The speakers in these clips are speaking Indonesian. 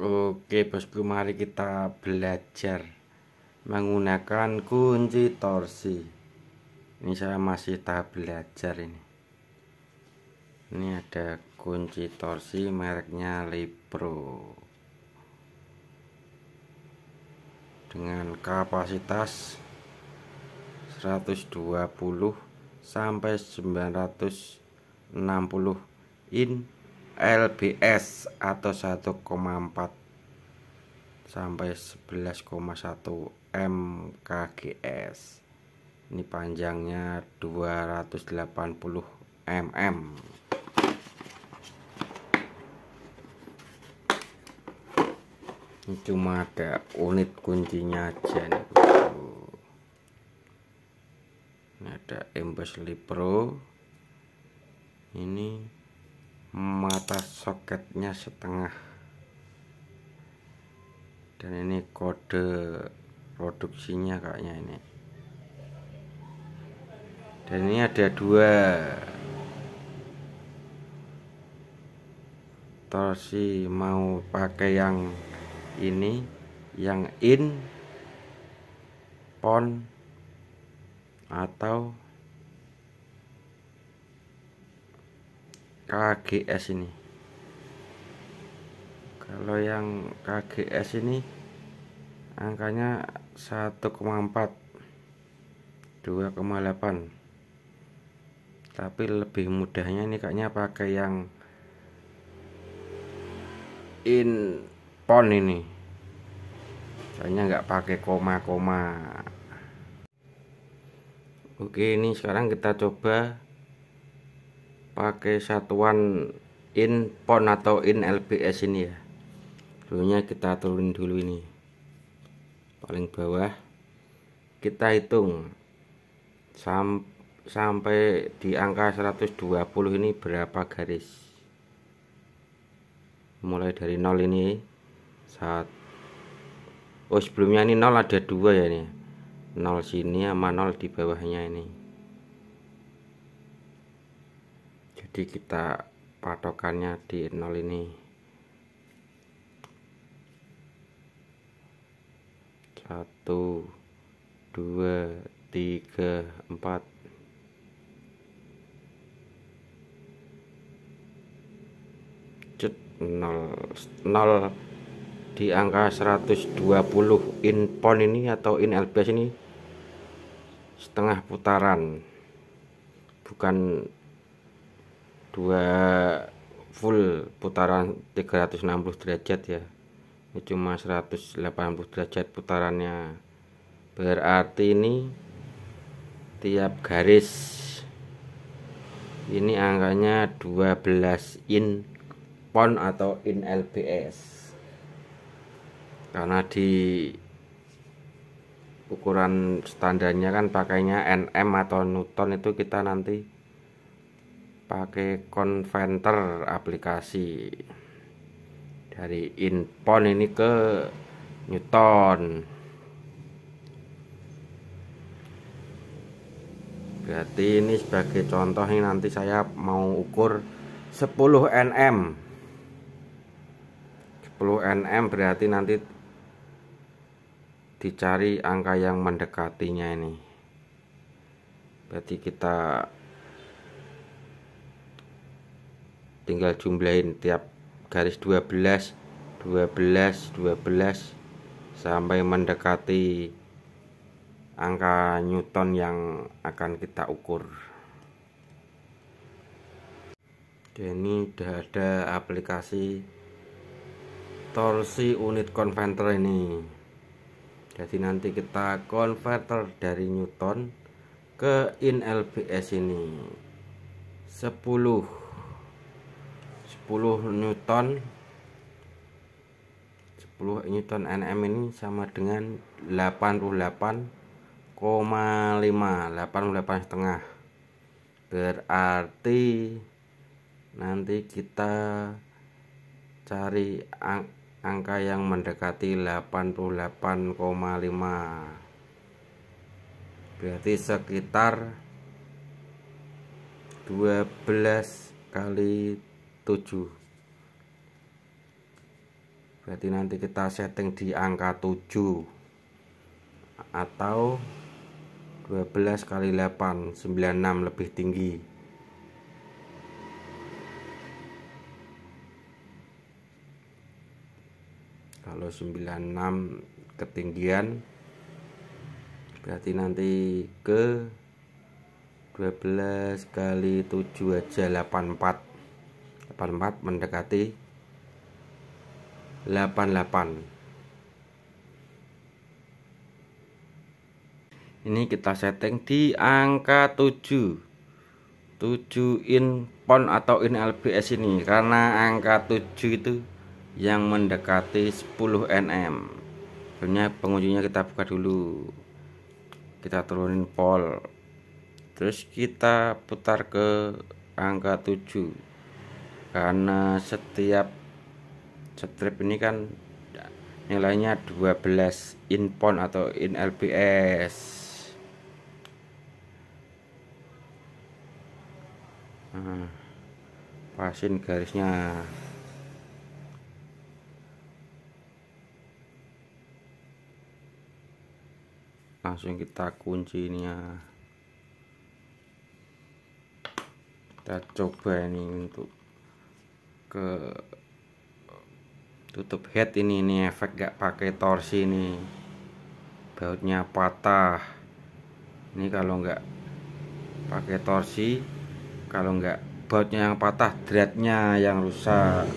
Oke bosku, mari kita belajar menggunakan kunci torsi. Ini saya masih tahap belajar ini. Ini ada kunci torsi mereknya Lippro dengan kapasitas 120 sampai 960 in LBS atau 1,4 sampai 11,1 mkgs. Ini panjangnya 280 mm. Ini cuma ada unit kuncinya aja nih. Ini ada embos Lippro. Ini mata soketnya setengah, dan ini kode produksinya kayaknya ini. Dan ini ada dua torsi, mau pakai yang ini yang in pon atau KGS ini. Kalau yang KGS ini angkanya 1,4 2,8, tapi lebih mudahnya ini kayaknya pakai yang in pon ini, kayaknya nggak pakai koma-koma. Oke, ini sekarang kita coba pakai satuan in pon atau in LBS ini ya. Dulunya kita turunin dulu ini paling bawah, kita hitung sampai di angka 120 ini berapa garis. Mulai dari 0 ini saat, oh sebelumnya ini 0 ada dua ya, ini 0 sini sama 0 di bawahnya ini. Jadi kita patokannya di 0 ini. 1 2 3 4. Cet, 0 di angka 120 in pon ini atau in LBS ini setengah putaran, bukan dua full putaran 360 derajat ya. Ini cuma 180 derajat putarannya, berarti ini tiap garis ini angkanya 12 in pon atau in LBS, karena di ukuran standarnya kan pakainya Nm atau Newton. Itu kita nanti pakai konverter aplikasi dari in pon ini ke Newton. Berarti ini sebagai contoh, ini nanti saya mau ukur 10 nm. Berarti nanti dicari angka yang mendekatinya ini. Berarti kita tinggal jumlahin tiap garis 12 sampai mendekati angka Newton yang akan kita ukur. Dan ini sudah ada aplikasi torsi unit konverter ini. Jadi nanti kita konverter dari Newton ke in LBS ini. 10 Newton Nm ini sama dengan 88,5 setengah. Berarti nanti kita cari angka yang mendekati 88,5. Berarti sekitar 12 kali 7 Berarti nanti kita setting di angka 7 atau 12 kali 8, 96 lebih tinggi. Kalau 96 ketinggian, berarti nanti ke 12 kali 7 aja, 84. 84 mendekati 88. Ini kita setting di angka 7. 7 in pound atau in lbs ini, karena angka 7 itu yang mendekati 10 nm. Sebenarnya pengunjungnya kita buka dulu, kita turunin pol, terus kita putar ke angka 7, karena setiap strip ini kan nilainya 12 in pound atau in lbs. Nah, pasin garisnya. Langsung kita kuncinya. Kita coba ini untuk ke tutup head ini, efek gak pakai torsi ini, bautnya patah ini. Kalau nggak pakai torsi, kalau nggak bautnya yang patah, dreadnya yang rusak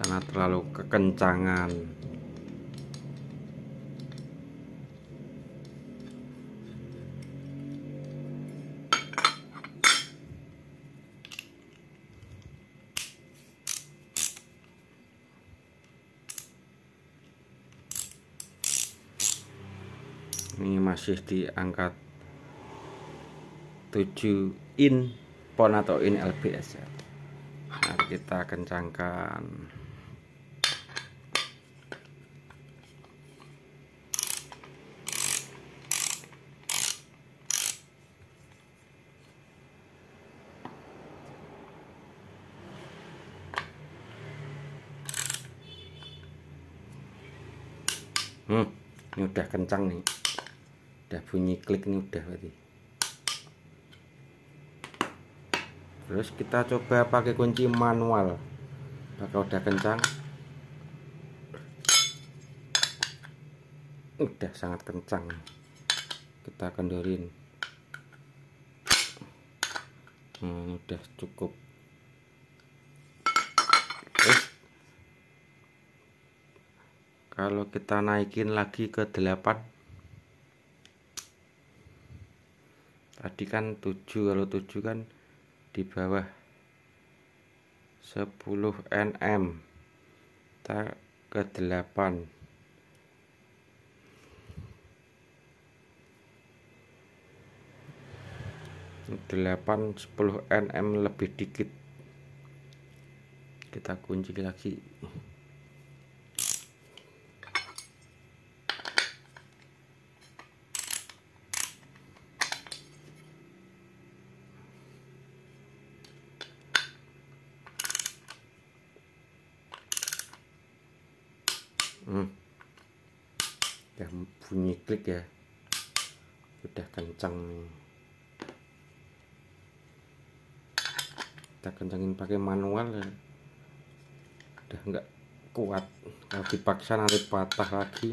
karena terlalu kekencangan. Ini masih diangkat 7 in pound atau in lbs ya. Nah, kita kencangkan. Ini udah kencang nih. Udah bunyi klik ini udah berarti. Terus kita coba pakai kunci manual. Bakal udah kencang. Udah sangat kencang. Kita kendorin. Udah cukup. Terus kalau kita naikin lagi ke 8. Tadi kan 7, kalau 7 kan di bawah 10 nm. Kita ke 8. Delapan 10 nm lebih dikit. Kita kunci lagi. Udah bunyi klik ya, udah kencang nih. Kita kencangin pakai manual ya. Udah nggak kuat, kalau dipaksa nanti patah lagi.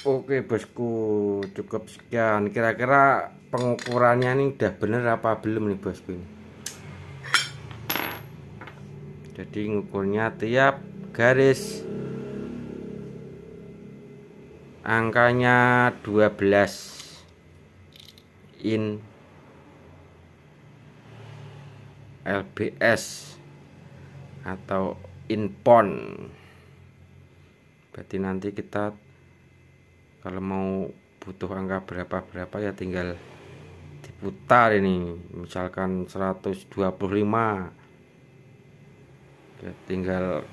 Oke bosku, cukup sekian. Kira-kira pengukurannya ini udah bener apa belum nih bosku ini? Jadi ngukurnya tiap garis angkanya 12 in lbs atau in pound. Berarti nanti kita kalau mau butuh angka berapa-berapa ya tinggal diputar ini. Misalkan 125 ya tinggal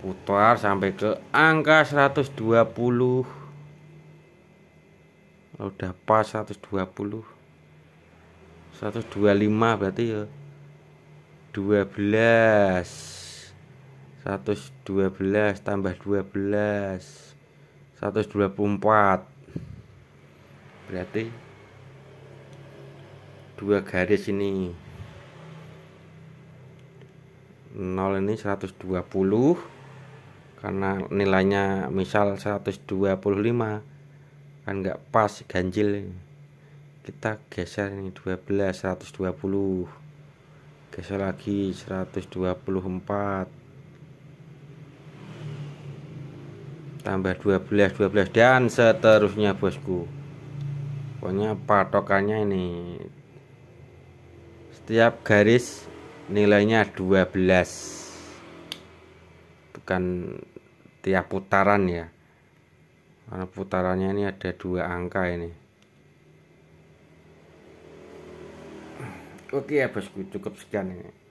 putar sampai ke angka 120. Udah pas 120, 125 berarti ya 12, 112 tambah 12, 124, berarti dua garis ini 0 ini 120 karena nilainya misal 125 kan nggak pas, ganjil. Kita geser ini 12, 120, geser lagi 124 tambah 12 dan seterusnya bosku. Pokoknya patokannya ini setiap garis nilainya 12, bukan tiap putaran ya, karena putarannya ini ada dua angka ini. Oke ya bosku, cukup sekian ini.